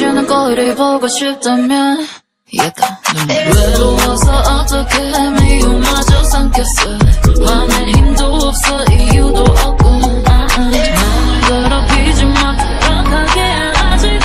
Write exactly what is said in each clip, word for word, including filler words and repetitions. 주는 거울을 보고 싶다면 약간 외로워서 어떻게 미움마저 삼켰어. 화낼 힘도 없어 이유도 없고 날 괴롭히지 마 그렇게 아직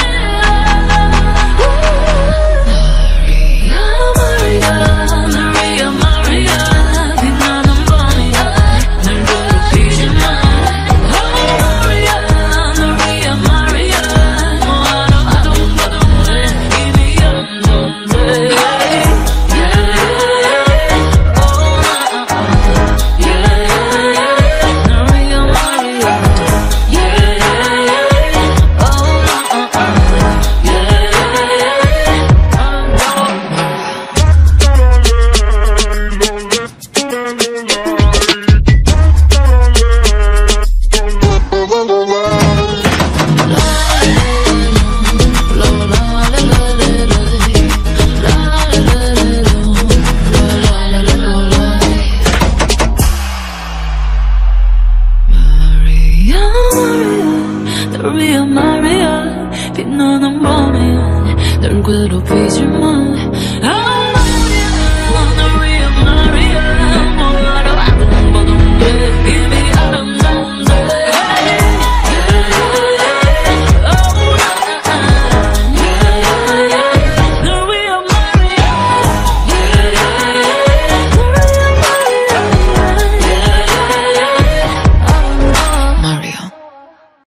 Maria, 빛나는 밤에 널 괴롭히지 마.